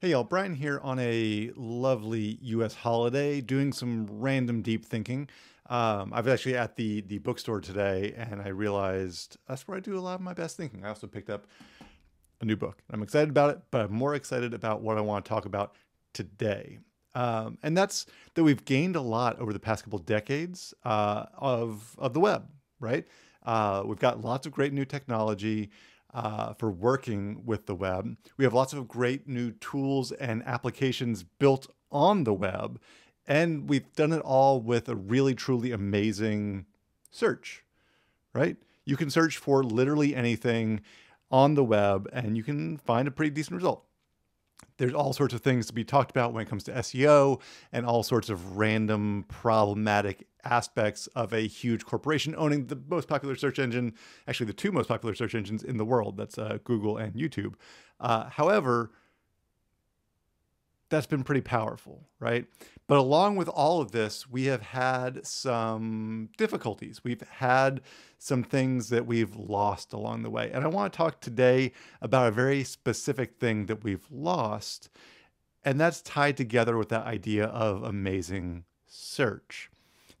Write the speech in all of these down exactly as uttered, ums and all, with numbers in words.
Hey y'all, Brian here on a lovely U S holiday doing some random deep thinking. Um, I was actually at the, the bookstore today and I realized that's where I do a lot of my best thinking. I also picked up a new book. I'm excited about it, but I'm more excited about what I want to talk about today. Um, and that's that we've gained a lot over the past couple decades uh, of, of the web, right? Uh, we've got lots of great new technology. Uh, for working with the web. We have lots of great new tools and applications built on the web, and we've done it all with a really, truly amazing search, right? You can search for literally anything on the web and you can find a pretty decent result. There's all sorts of things to be talked about when it comes to S E O and all sorts of random problematic aspects of a huge corporation owning the most popular search engine, actually the two most popular search engines in the world, that's uh, Google and YouTube. Uh, however, that's been pretty powerful, right? But along with all of this, we have had some difficulties. We've had some things that we've lost along the way. And I want to talk today about a very specific thing that we've lost, and that's tied together with that idea of amazing search.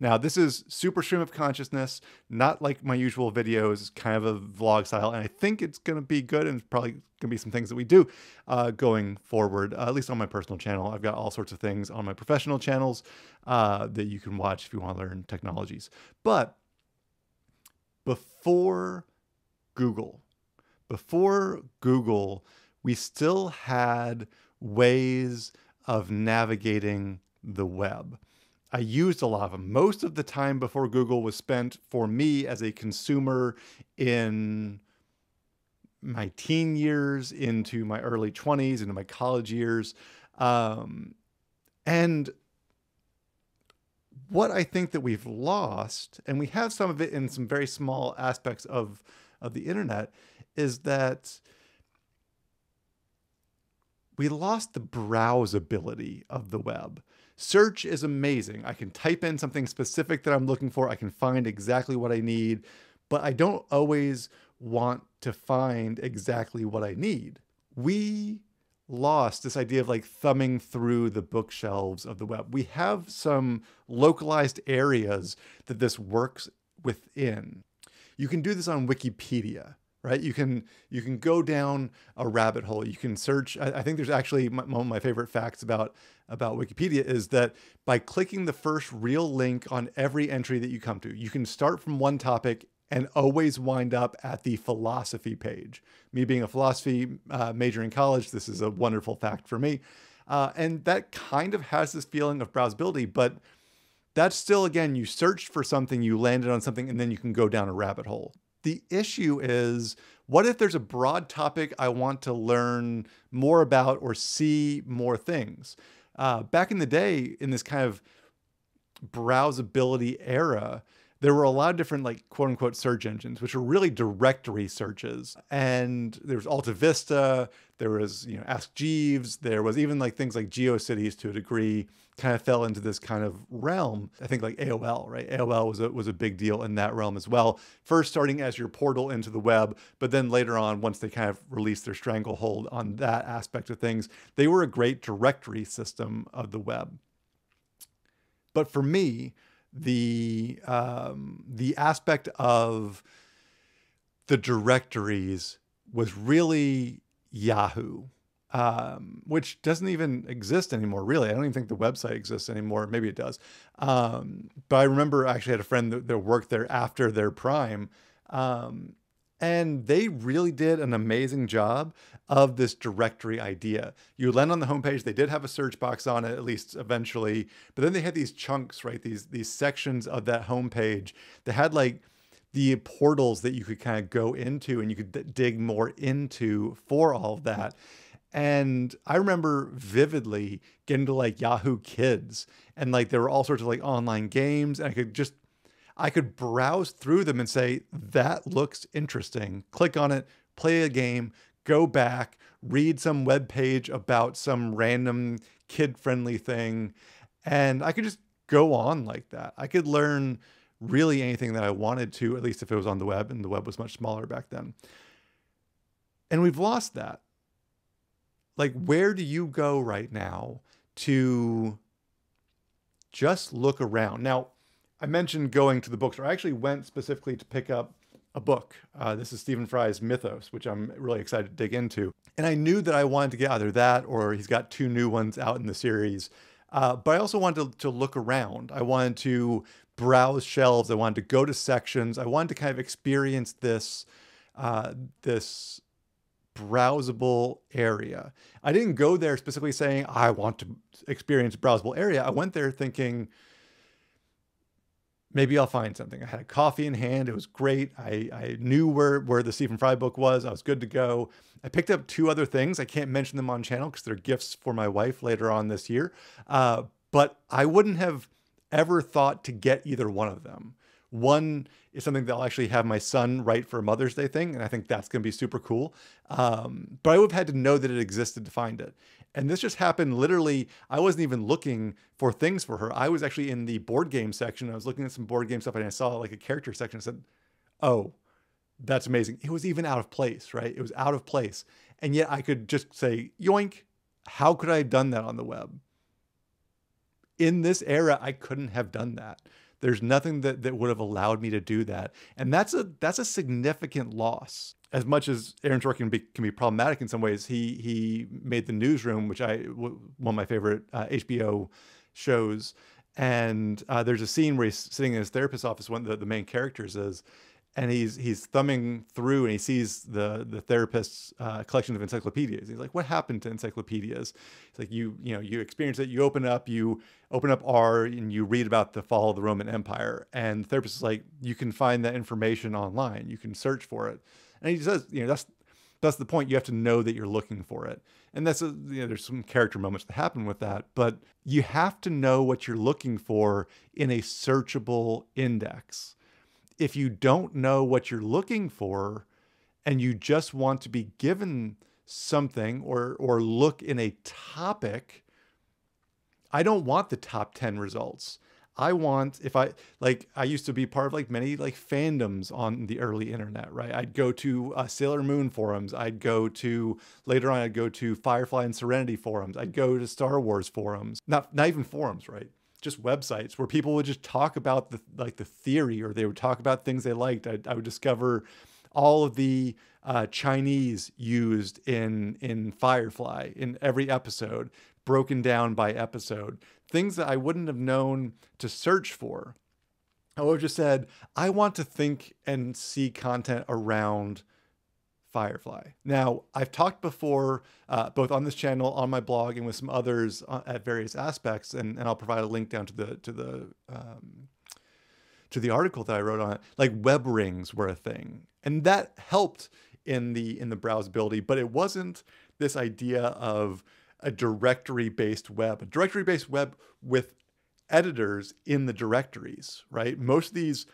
Now, this is super stream of consciousness, not like my usual videos, kind of a vlog style, and I think it's going to be good and probably going to be some things that we do uh, going forward, uh, at least on my personal channel. I've got all sorts of things on my professional channels uh, that you can watch if you want to learn technologies. But before Google, before Google, we still had ways of navigating the web. I used a lot of them. Most of the time before Google was spent for me as a consumer in my teen years, into my early twenties, into my college years. Um, and what I think that we've lost, and we have some of it in some very small aspects of, of the internet, is that we lost the browsability of the web. Search is amazing. I can type in something specific that I'm looking for. I can find exactly what I need, but I don't always want to find exactly what I need. We lost this idea of like thumbing through the bookshelves of the web. We have some localized areas that this works within. You can do this on Wikipedia. Right? You can, you can go down a rabbit hole. You can search. I, I think there's actually my, one of my favorite facts about, about Wikipedia is that by clicking the first real link on every entry that you come to, you can start from one topic and always wind up at the philosophy page. Me being a philosophy uh, major in college, this is a wonderful fact for me. Uh, and that kind of has this feeling of browsability, but that's still, again, you searched for something, you landed on something, and then you can go down a rabbit hole. The issue is, what if there's a broad topic I want to learn more about or see more things? Uh, back in the day, in this kind of browsability era, there were a lot of different like quote unquote search engines, which were really directory searches. And there was AltaVista, there was, you know, Ask Jeeves, there was even like things like GeoCities to a degree kind of fell into this kind of realm. I think like A O L, right? A O L was a, was a big deal in that realm as well. First starting as your portal into the web, but then later on, once they kind of released their stranglehold on that aspect of things, they were a great directory system of the web. But for me, the um, the aspect of the directories was really Yahoo, um, which doesn't even exist anymore, really. I don't even think the website exists anymore. Maybe it does. Um, but I remember I actually had a friend that, that worked there after their prime. Um, and they really did an amazing job of this directory idea. You land on the homepage, they did have a search box on it, at least eventually, but then they had these chunks, right? These, these sections of that homepage that had like the portals that you could kind of go into and you could dig more into for all of that. And I remember vividly getting to like Yahoo Kids and like there were all sorts of like online games and I could just, I could browse through them and say, that looks interesting. Click on it, play a game, go back, read some web page about some random kid-friendly thing. And I could just go on like that. I could learn really anything that I wanted to, at least if it was on the web, and the web was much smaller back then. And we've lost that. like, where do you go right now to just look around? Now, I mentioned going to the bookstore. I actually went specifically to pick up a book. Uh, this is Stephen Fry's Mythos, which I'm really excited to dig into. And I knew that I wanted to get either that, or he's got two new ones out in the series. Uh, but I also wanted to, to look around. I wanted to browse shelves. I wanted to go to sections. I wanted to kind of experience this, uh, this browsable area. I didn't go there specifically saying, I want to experience a browsable area. I went there thinking, maybe I'll find something. I had a coffee in hand. It was great. I, I knew where, where the Stephen Fry book was. I was good to go. I picked up two other things. I can't mention them on channel because they're gifts for my wife later on this year. Uh, but I wouldn't have ever thought to get either one of them. One is something that I'll actually have my son write for a Mother's Day thing, and I think that's going to be super cool. Um, but I would have had to know that it existed to find it. And this just happened literally. I wasn't even looking for things for her. I was actually in the board game section. I was looking at some board game stuff, and I saw like a character section and said, oh, that's amazing. It was even out of place, right? It was out of place. And yet I could just say, yoink, how could I have done that on the web? In this era, I couldn't have done that. There's nothing that, that would have allowed me to do that. And that's a that's a significant loss. As much as Aaron Sorkin can be, can be problematic in some ways, he he made The Newsroom, which I one of my favorite uh, H B O shows. And uh, there's a scene where he's sitting in his therapist's office, one of the, the main characters is, and he's he's thumbing through and he sees the the therapist's uh, collection of encyclopedias. He's like, what happened to encyclopedias? It's like, you you know, you experience it, you open up, you open up R and you read about the fall of the Roman Empire. And the therapist is like, you can find that information online. You can search for it. And he says, you know, that's that's the point. You have to know that you're looking for it. And that's, a, you know, there's some character moments that happen with that, but you have to know what you're looking for in a searchable index. If you don't know what you're looking for and you just want to be given something or, or look in a topic, I don't want the top ten results. I want, if I, like, I used to be part of like many like fandoms on the early internet, right? I'd go to uh, Sailor Moon forums. I'd go to, later on, I'd go to Firefly and Serenity forums. I'd go to Star Wars forums, not, not even forums, right? Just websites where people would just talk about the, like the theory, or they would talk about things they liked. I, I would discover all of the uh, Chinese used in, in Firefly in every episode, broken down by episode, things that I wouldn't have known to search for. I would have just said, I want to think and see content around Firefly. Now, I've talked before, uh, both on this channel, on my blog, and with some others uh, at various aspects, and, and I'll provide a link down to the, to the, um, to the article that I wrote on it, like web rings were a thing. And that helped in the, in the browsability, but it wasn't this idea of a directory-based web, a directory-based web with editors in the directories, right? Most of these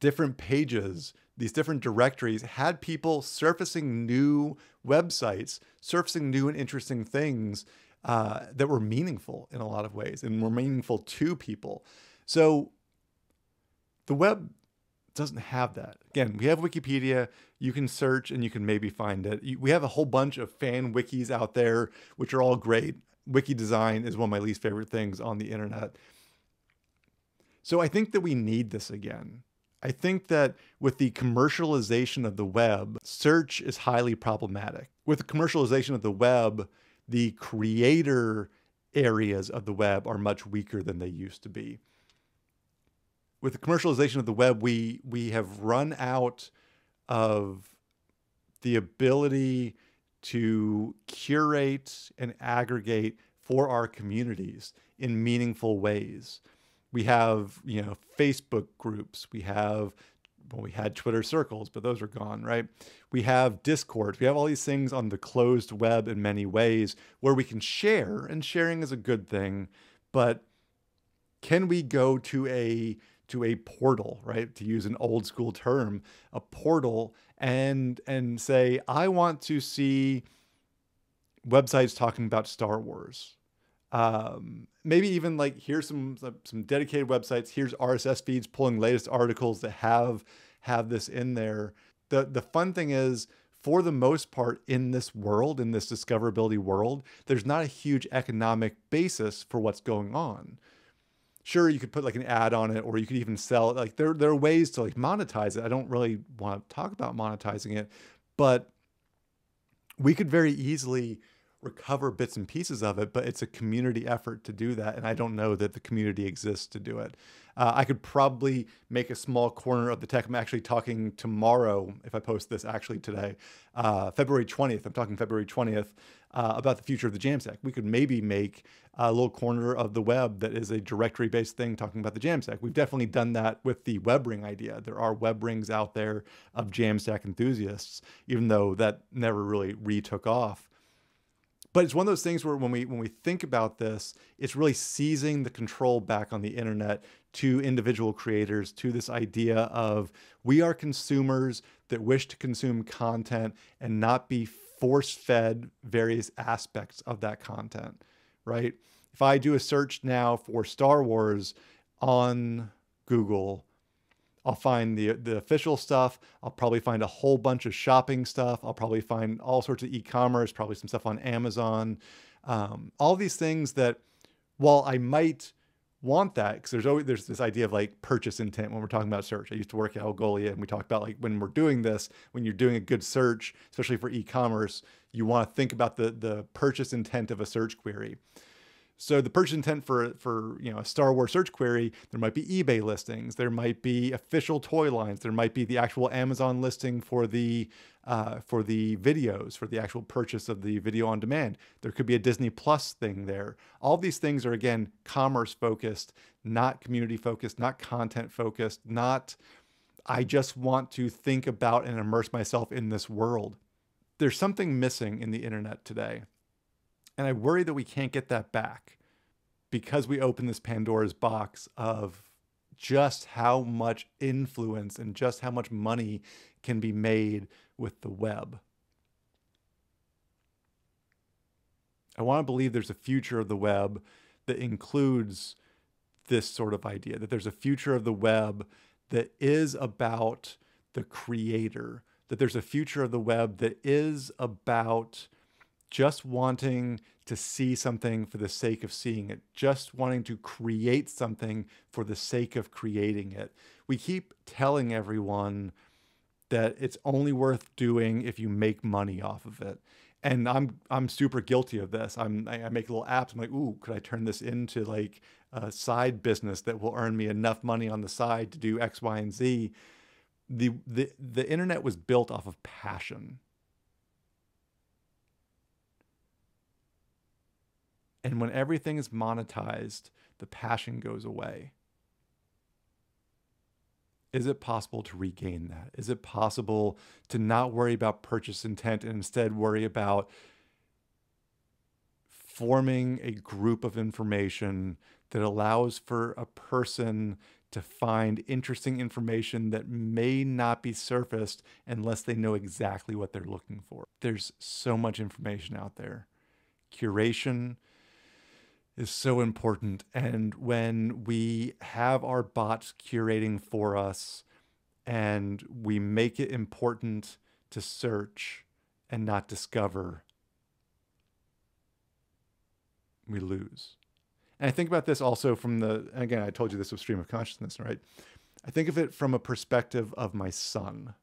different pages, these different directories had people surfacing new websites, surfacing new and interesting things uh, that were meaningful in a lot of ways and were meaningful to people. So the web doesn't have that. Again, we have Wikipedia. You can search and you can maybe find it. We have a whole bunch of fan wikis out there, which are all great. Wiki design is one of my least favorite things on the internet. So I think that we need this again. I think that with the commercialization of the web, search is highly problematic. With the commercialization of the web, the creator areas of the web are much weaker than they used to be. With the commercialization of the web, we we have run out of the ability to curate and aggregate for our communities in meaningful ways. We have, you know, Facebook groups. We have, well, we had Twitter circles, but those are gone, right? We have Discord. We have all these things on the closed web in many ways where we can share, and sharing is a good thing, but can we go to a to a portal, right? To use an old school term, a portal, and, and say, I want to see websites talking about Star Wars. Um, maybe even like, here's some, some dedicated websites, here's R S S feeds pulling latest articles that have, have this in there. The, the fun thing is for the most part in this world, in this discoverability world, there's not a huge economic basis for what's going on. Sure, you could put like an ad on it, or you could even sell it. Like there, there are ways to like monetize it. I don't really want to talk about monetizing it, but we could very easily recover bits and pieces of it, but it's a community effort to do that. And I don't know that the community exists to do it. Uh, I could probably make a small corner of the tech. I'm actually talking tomorrow, if I post this actually today, uh, February twentieth, I'm talking February twentieth, uh, about the future of the Jamstack. We could maybe make a little corner of the web that is a directory-based thing talking about the Jamstack. We've definitely done that with the web ring idea. There are web rings out there of Jamstack enthusiasts, even though that never really retook off. But it's one of those things where when we when we think about this, it's really seizing the control back on the internet to individual creators, to this idea of we are consumers that wish to consume content and not be force-fed various aspects of that content, right? If I do a search now for Star Wars on Google, I'll find the, the official stuff. I'll probably find a whole bunch of shopping stuff. I'll probably find all sorts of e-commerce, probably some stuff on Amazon. Um, all these things that, while I might want that, because there's always there's this idea of like purchase intent when we're talking about search. I used to work at Algolia, and we talked about like when we're doing this, when you're doing a good search, especially for e-commerce, you want to think about the, the purchase intent of a search query. So the purchase intent for, for you know, a Star Wars search query, there might be eBay listings, there might be official toy lines, there might be the actual Amazon listing for the, uh, for the videos, for the actual purchase of the video on demand. There could be a Disney Plus thing there. All these things are, again, commerce focused, not community focused, not content focused, not, I just want to think about and immerse myself in this world. There's something missing in the internet today. And I worry that we can't get that back because we open this Pandora's box of just how much influence and just how much money can be made with the web. I want to believe there's a future of the web that includes this sort of idea, that there's a future of the web that is about the creator, that there's a future of the web that is about just wanting to see something for the sake of seeing it, just wanting to create something for the sake of creating it. We keep telling everyone that it's only worth doing if you make money off of it. And I'm I'm super guilty of this. I'm, I make little apps. I'm like, ooh, could I turn this into like a side business that will earn me enough money on the side to do X, Y, and Z? The, the, the internet was built off of passion. And when everything is monetized, the passion goes away. Is it possible to regain that? Is it possible to not worry about purchase intent and instead worry about forming a group of information that allows for a person to find interesting information that may not be surfaced unless they know exactly what they're looking for? There's so much information out there. Curation is so important. And when we have our bots curating for us and we make it important to search and not discover, we lose. And I think about this also from the, and again, I told you this was stream of consciousness, right? I think of it from a perspective of my son.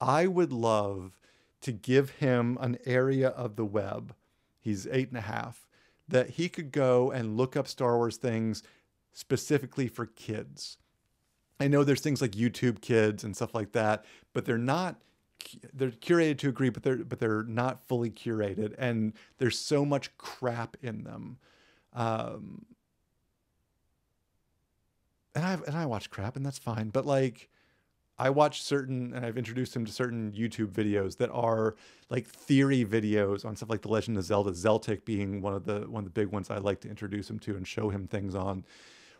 I would love to give him an area of the web, he's eight and a half, that he could go and look up Star Wars things specifically for kids. I know there's things like YouTube Kids and stuff like that, but they're not, they're curated to agree, but they're, but they're not fully curated. And there's so much crap in them. Um, and I've, and I watch crap and that's fine. But like, I watch certain, and I've introduced him to certain YouTube videos that are like theory videos on stuff like The Legend of Zelda, Zeltik being one of the one of the big ones I like to introduce him to and show him things on.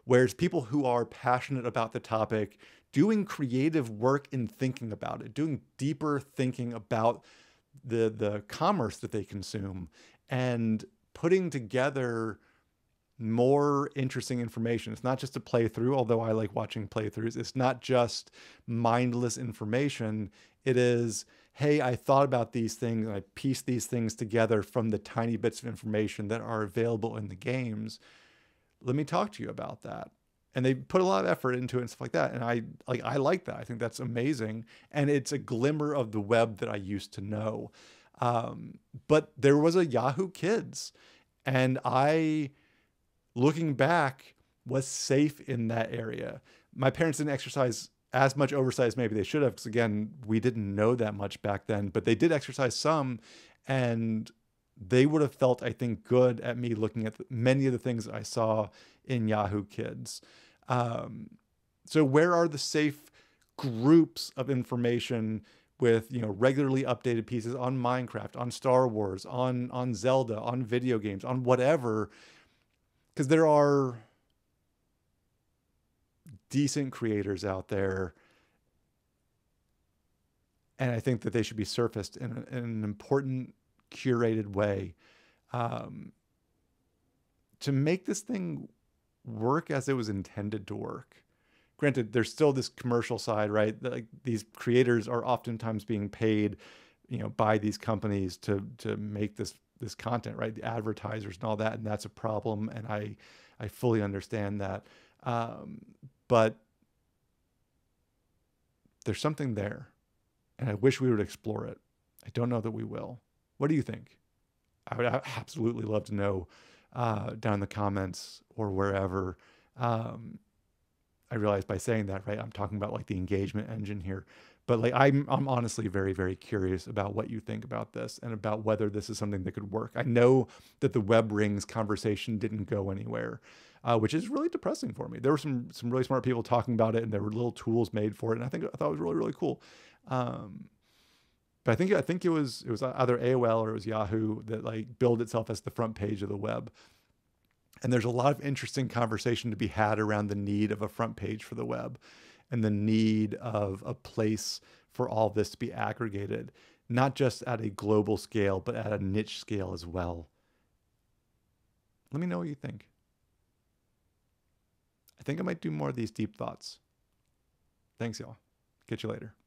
Whereas people who are passionate about the topic, doing creative work in thinking about it, doing deeper thinking about the the commerce that they consume, and putting together more interesting information. It's not just a playthrough, although I like watching playthroughs. It's not just mindless information. It is, hey, I thought about these things and I pieced these things together from the tiny bits of information that are available in the games. Let me talk to you about that. And they put a lot of effort into it and stuff like that. And I like, I like that. I think that's amazing. And it's a glimmer of the web that I used to know. Um, but there was a Yahoo Kids, and I, looking back, was safe in that area. My parents didn't exercise as much oversight as maybe they should have, because again, we didn't know that much back then, but they did exercise some, and they would have felt, I think, good at me looking at many of the things that I saw in Yahoo Kids. Um, so where are the safe groups of information with, you know, regularly updated pieces on Minecraft, on Star Wars, on, on Zelda, on video games, on whatever? Because there are decent creators out there, and I think that they should be surfaced in, in an important, curated way um, to make this thing work as it was intended to work. Granted, there's still this commercial side, right? Like, these creators are oftentimes being paid, you know, by these companies to to make this this content, right? The advertisers and all that, and that's a problem. And I I fully understand that, um, but there's something there, and I wish we would explore it. I don't know that we will. What do you think? I would absolutely love to know uh, down in the comments or wherever. Um, I realize by saying that, right, I'm talking about like the engagement engine here, but like I'm, I'm honestly very, very curious about what you think about this and about whether this is something that could work. I know that the Web Rings conversation didn't go anywhere, uh, which is really depressing for me. There were some, some really smart people talking about it, and there were little tools made for it. And I think I thought it was really, really cool. Um, But I think I think it was it was either A O L or it was Yahoo that like billed itself as the front page of the web. And there's a lot of interesting conversation to be had around the need of a front page for the web, and the need of a place for all this to be aggregated, not just at a global scale, but at a niche scale as well. Let me know what you think. I think I might do more of these deep thoughts. Thanks, y'all. Catch you later.